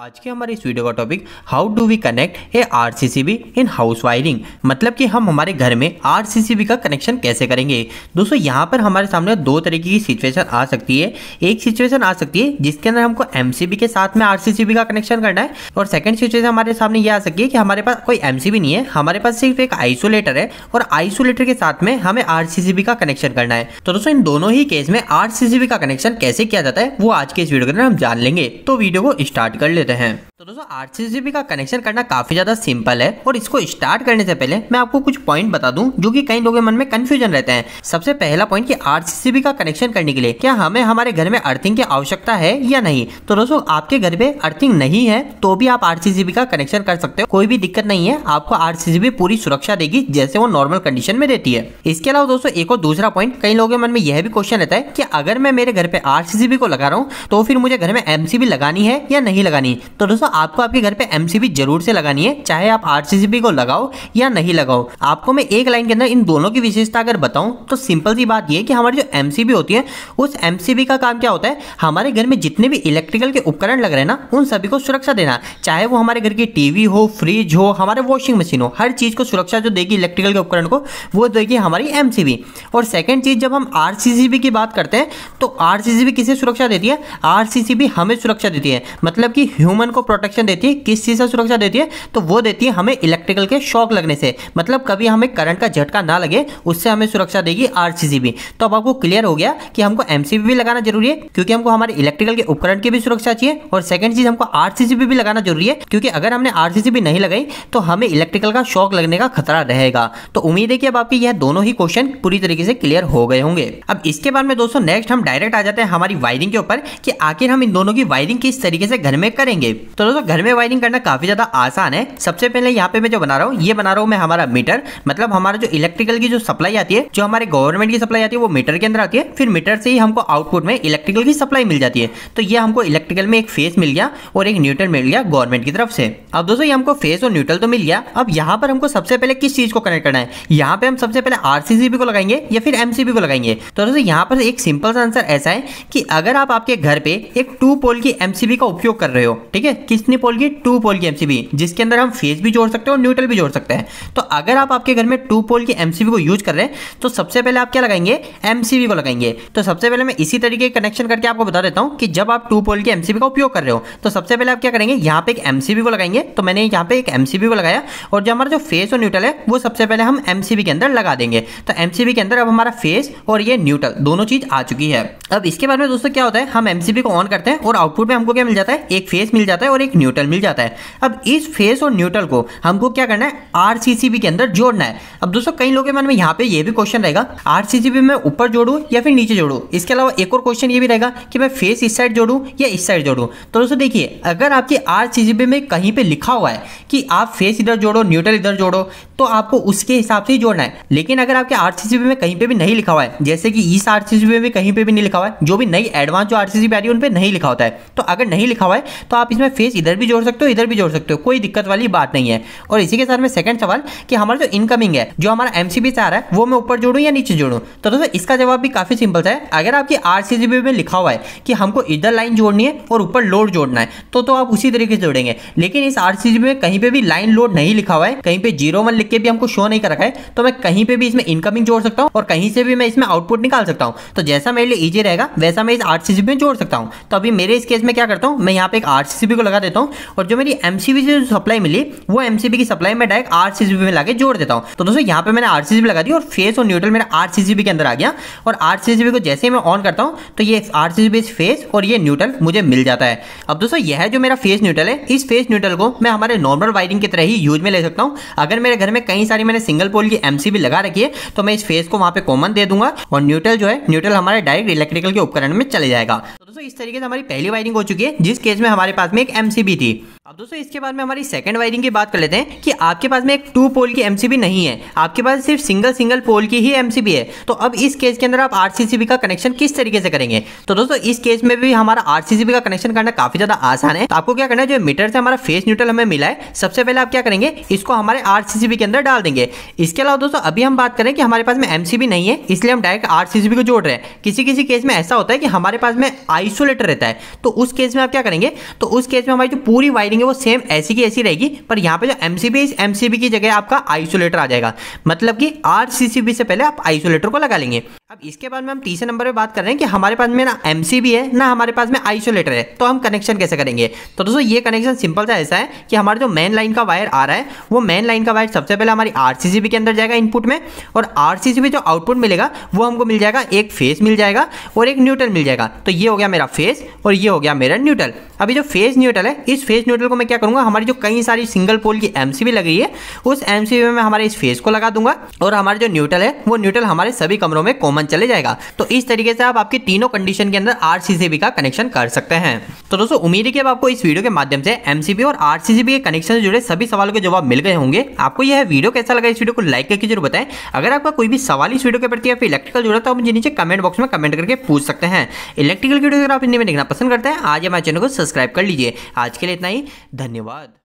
आज के हमारे इस वीडियो का topic how do we connect a RCCB in house wiring, मतलब कि हम हमारे घर में आरसीसीबी का कनेक्शन कैसे करेंगे। दोस्तों यहाँ पर हमारे सामने दो तरीके की सिचुएशन आ सकती है। एक सिचुएशन आ सकती है जिसके अंदर हमको एमसीबी के साथ में आरसीसीबी का कनेक्शन करना है, और सेकंड सिचुएशन हमारे सामने ये आ सकती है कि हमारे पास कोई एमसीबी नहीं है, हमारे पास सिर्फ एक आइसोलेटर है और आइसोलेटर के साथ में हमें आरसीसीबी का कनेक्शन करना है। तो दोस्तों इन दोनों ही केस में आरसीसीबी का कनेक्शन कैसे किया जाता है वो आज के इस वीडियो के अंदर हम जान लेंगे। तो वीडियो को स्टार्ट कर हैं। तो दोस्तों आरसीसीबी का कनेक्शन करना काफी ज्यादा सिंपल है, और इसको स्टार्ट करने से पहले मैं आपको कुछ पॉइंट बता दूं जो कि कई लोगों के मन में कंफ्यूजन रहते हैं। सबसे पहला पॉइंट कि आरसीसीबी का कनेक्शन करने के लिए क्या हमें हमारे घर में अर्थिंग की आवश्यकता है या नहीं। तो दोस्तों आपके घर पे अर्थिंग नहीं है तो भी आप आरसीसीबी का कनेक्शन कर सकते हो, कोई भी दिक्कत नहीं है। आपको आरसीसीबी पूरी सुरक्षा देगी जैसे वो नॉर्मल कंडीशन में देती है। इसके अलावा दोस्तों एक और दूसरा पॉइंट, कई लोगों के मन में यह भी क्वेश्चन रहता है कि अगर मैं मेरे घर पे आरसीसीबी को लगा रहा हूँ तो फिर मुझे घर में एमसीबी लगानी है या नहीं लगानी। तो दोस्तों आपको आपके घर पे एमसीबी जरूर से लगानी है, चाहे आप आरसीसीबी को लगाओ या नहीं लगाओ। आपको मैं एक लाइन के अंदर इन दोनों की विशेषता अगर बताऊं तो सिंपल सी बात यह कि हमारी जो एमसीबी होती है उस एमसीबी का काम क्या होता है, हमारे घर में जितने भी इलेक्ट्रिकल के उपकरण लग रहे हैं ना उन सभी को सुरक्षा देना। चाहे वो हमारे घर की टीवी हो, फ्रिज हो, हमारे वॉशिंग मशीन हो, हर चीज को सुरक्षा जो देगी इलेक्ट्रिकल के उपकरण को वो देगी हमारी एमसीबी। और सेकेंड चीज, जब हम आरसीसीबी की बात करते हैं तो आरसीसीबी किसे सुरक्षा देती है, आरसीसीबी हमें सुरक्षा देती है, मतलब कि ह्यूमन को प्रोटेक्शन देती है। किस चीज से सुरक्षा देती है, तो वो देती है हमें इलेक्ट्रिकल के शॉक लगने से, मतलब कभी हमें करंट का झटका ना लगे, उससे हमें सुरक्षा देगी आरसीसीबी। तो अब आपको क्लियर हो गया कि हमको एमसीबी भी लगाना जरूरी है क्योंकि हमको हमारे इलेक्ट्रिकल के उपकरण की भी सुरक्षा चाहिए, और सेकंड चीज हमको आरसीसीबी भी लगाना जरूरी है क्योंकि अगर हमने आरसीसीबी नहीं लगाई तो हमें इलेक्ट्रिकल का शॉक लगने का खतरा रहेगा। तो उम्मीद है कि अब आपके यह दोनों ही क्वेश्चन पूरी तरीके से क्लियर हो गए होंगे। अब इसके बाद में दोस्तों नेक्स्ट हम डायरेक्ट आ जाते हैं हमारी वायरिंग के ऊपर कि आखिर हम इन दोनों की वायरिंग किस तरीके से घर में करेंगे। तो दोस्तों घर में वायरिंग करना काफी ज्यादा आसान है। सबसे पहले यहाँ पे मैं जो बना रहा हूँ ये बना रहा हूँ मैं हमारा मीटर, मतलब हमारा जो इलेक्ट्रिकल की जो सप्लाई आती है, जो हमारे गवर्नमेंट की सप्लाई आती है वो मीटर के अंदर आती है, फिर मीटर से ही हमको आउटपुट में इलेक्ट्रिकल की सप्लाई मिल जाती है। तो ये हमको इलेक्ट्रिकल में एक फेस मिल गया और एक न्यूट्रल मिल गया गवर्नमेंट की तरफ से। अब दोस्तों ये हमको फेस और न्यूट्रल तो मिल गया, अब यहाँ पर हमको सबसे पहले किस चीज को कनेक्ट करना है, यहाँ पे हम सबसे पहले आरसीसीबी को लगाएंगे या फिर एमसीबी को लगाएंगे। तो दोस्तों यहाँ पर एक सिंपल सा आंसर ऐसा है कि अगर आप आपके घर पे एक 2 पोल की एमसीबी का उपयोग कर रहे हो, ठीक है, किसने पोल की, 2 पोल की एमसीबी, जिसके अंदर हम फेस भी जोड़ सकते हैं और न्यूट्रल भी जोड़ सकते हैं। तो अगर आप आपके घर में 2 पोल की एमसीबी को यूज कर रहे हैं तो सबसे पहले आप क्या लगाएंगे, एमसीबी को लगाएंगे। तो सबसे पहले मैं इसी तरीके का कनेक्शन करके आपको बता देता हूं कि जब आप 2 पोल की एमसीबी का उपयोग कर रहे हो तो सबसे पहले आप क्या करेंगे, यहाँ पे एक एमसीबी को लगाएंगे। तो मैंने यहाँ पे एक एमसीबी को लगाया, और जो हमारा जो फेस और न्यूट्रल है वो सबसे पहले हम एमसीबी के अंदर लगा देंगे। तो एमसीबी के अंदर अब हमारा फेस और ये न्यूट्रल दोनों चीज आ चुकी है। अब इसके बाद में दोस्तों क्या होता है, हम एमसीबी को ऑन करते हैं और आउटपुट में हमको क्या मिल जाता है, एक फेस मिल जाता है और एक न्यूट्रल मिल जाता है। अब इस फेस और न्यूट्रल को हमको क्या करना है, आरसीसीबी के अंदर जोड़ना है। अब दोस्तों कई लोगों के मन में यहाँ पे ये भी क्वेश्चन रहेगा, आरसीसीबी मैं ऊपर जोड़ूं या फिर नीचे जोड़ूं। इसके अलावा एक और क्वेश्चन ये भी रहेगा कि मैं फेस इस साइड जोड़ूं या इस साइड जोड़ूं। तो दोस्तों देखिए, अगर आपकी आरसीसीबी में कहीं पे लिखा हुआ है कि आप फेस इधर जोड़ो न्यूट्रल इधर जोड़ो तो आपको उसके हिसाब से ही जोड़ना है। लेकिन अगर आपके आरसीसीबी में कहीं पे भी नहीं लिखा हुआ है, जैसे कि इस आरसीसीबी में कहीं पे भी नहीं लिखा हुआ है, जो भी नई एडवांस जो आरसीसीबी आ रही है उन पे नहीं लिखा होता है, तो अगर नहीं लिखा हुआ है तो आप इसमें फेस इधर भी जोड़ सकते हो इधर भी जोड़ सकते हो, कोई दिक्कत वाली बात नहीं है। और इसी के साथ में सेकंड सवाल कि हमारा जो इनकमिंग है, जो हमारा एमसीबी से आ रहा है, वो मैं ऊपर जोड़ूं या नीचे जोड़ूं। तो दोस्तों इसका जवाब भी काफी सिंपल है, अगर आपकी आरसीसीबी में लिखा हुआ है कि हमको इधर लाइन जोड़नी है और ऊपर लोड जोड़ना है तो आप उसी तरीके से जोड़ेंगे। लेकिन इस आरसीसीबी में कहीं पे भी लाइन लोड नहीं लिखा हुआ है, कहीं पे 01 लिख के भी हमको शो नहीं कर रखा है, तो मैं कहीं पे भी इसमें इनकमिंग जोड़ सकता हूँ और कहीं से भी मैं इसमें आउटपुट निकाल सकता हूँ। तो जैसा मेरे लिए इजी रहेगा वैसा मैं इस आरसीसीबी में जोड़ सकता हूँ। तो अभी मेरे इस केस में क्या करता हूँ, मैं यहाँ पे एक आरसीसीबी को लगा देता हूँ और जो मेरी एमसीबी से जो सप्लाई मिली वो एमसीबी की सप्लाई मैं डायरेक्ट आरसीसीबी में लाके जोड़ देता हूँ। तो दोस्तों यहाँ पे मैंने आरसीसीबी लगा दी और फेस और न्यूट्रल मेरा आरसीसीबी के अंदर आ गया, और आरसीसीबी को जैसे ही मैं ऑन करता हूँ तो ये आरसीसीबी फेस और ये न्यूट्रल मुझे मिल जाता है। अब दोस्तों यह जो मेरा फेस न्यूट्रल है, इस फेस न्यूट्रल को मैं हमारे नॉर्मल वायरिंग की तरह ही यूज में ले सकता हूँ। अगर मेरे घर में कई सारी मैंने सिंगल पोल की एमसीबी लगा रखी है तो मैं इस फेस को वहाँ पे कॉमन दे दूंगा और न्यूट्रल जो है न्यूट्रल हमारे डायरेक्ट इलेक्ट्रिकल के उपकरण में चले जाएगा। तो दोस्तों इस तरीके से हमारी पहली वायरिंग हो चुकी है जिस केस में हमारे पास में एक एमसीबी थी। अब दोस्तों इसके बाद में हमारी सेकंड वायरिंग की बात कर लेते हैं कि आपके पास में एक टू पोल की एमसीबी नहीं है, आपके पास सिर्फ सिंगल पोल की ही एमसीबी है। तो अब इस केस के अंदर आप आरसीसीबी का कनेक्शन किस तरीके से करेंगे। तो दोस्तों इस केस में भी हमारा आरसीसीबी का कनेक्शन करना काफी ज्यादा आसान है। तो आपको क्या करना है, जो मीटर से हमारा फेस न्यूट्रल हमें मिला है, सबसे पहले आप क्या करेंगे, इसको हमारे आरसीसीबी के अंदर डाल देंगे। इसके अलावा दोस्तों अभी हम बात करें कि हमारे पास में एमसीबी नहीं है, इसलिए हम डायरेक्ट आरसीसीबी को जोड़ रहे हैं। किसी केस में ऐसा होता है कि हमारे पास में आइसोलेटर रहता है, तो उस केस में आप क्या करेंगे, तो उस केस में हमारी जो पूरी वायरिंग वो सेम ऐसी की ऐसी रहेगी, पर यहां पे जो एमसीबी, इस एमसीबी की जगह आपका आइसोलेटर आ जाएगा, मतलब कि आरसीसीबी से पहले आप आइसोलेटर को लगा लेंगे। अब इसके बाद में हम तीसरे नंबर पे बात कर रहे हैं कि हमारे पास में ना एमसीबी है ना हमारे पास में आइसोलेटर है, तो हम कनेक्शन कैसे करेंगे। तो दोस्तों ये कनेक्शन सिंपल सा ऐसा है कि हमारा जो मेन लाइन का वायर आ रहा है, वो मेन लाइन का वायर सबसे पहले हमारी आरसीसीबी के अंदर जाएगा इनपुट में, और आरसीसीबी जो आउटपुट मिलेगा वो हमको मिल जाएगा, एक फेस मिल जाएगा और एक न्यूट्रल मिल जाएगा। तो ये हो गया मेरा फेस और ये हो गया मेरा न्यूट्रल। अभी जो फेस न्यूट्रल है, इस फेस न्यूट्रल को मैं क्या करूंगा, हमारी जो कई सारी सिंगल पोल की एमसीबी लग रही है, उस एमसीबी में हमारे इस फेस को लगा दूंगा, और हमारा जो न्यूट्रल है वो न्यूट्रल हमारे सभी कमरों में कॉमन चले जाएगा। तो इस तरीके से आप आपकी तीनों कंडीशन के अंदर आरसीसीबी का कनेक्शन कर सकते हैं। तो दोस्तों उम्मीद है कि अब आपको इस वीडियो के माध्यम से एमसीबी और आरसीसीबी के कनेक्शन से जुड़े सभी सवालों के जवाब मिल गए होंगे। आपको यह वीडियो कैसा लगा, इस वीडियो को लाइक करके जरूर बताएं। अगर आपका कोई भी सवाल इस वीडियो के प्रति या फिर इलेक्ट्रिकल जुड़ा, तो आप मुझे नीचे कमेंट बॉक्स में कमेंट करके पूछ सकते हैं। इलेक्ट्रिकल वीडियो अगर आप हिंदी में देखना पसंद करते हैं, आज हमारे चैनल को सब्सक्राइब कर लीजिए। आज के लिए इतना ही, धन्यवाद।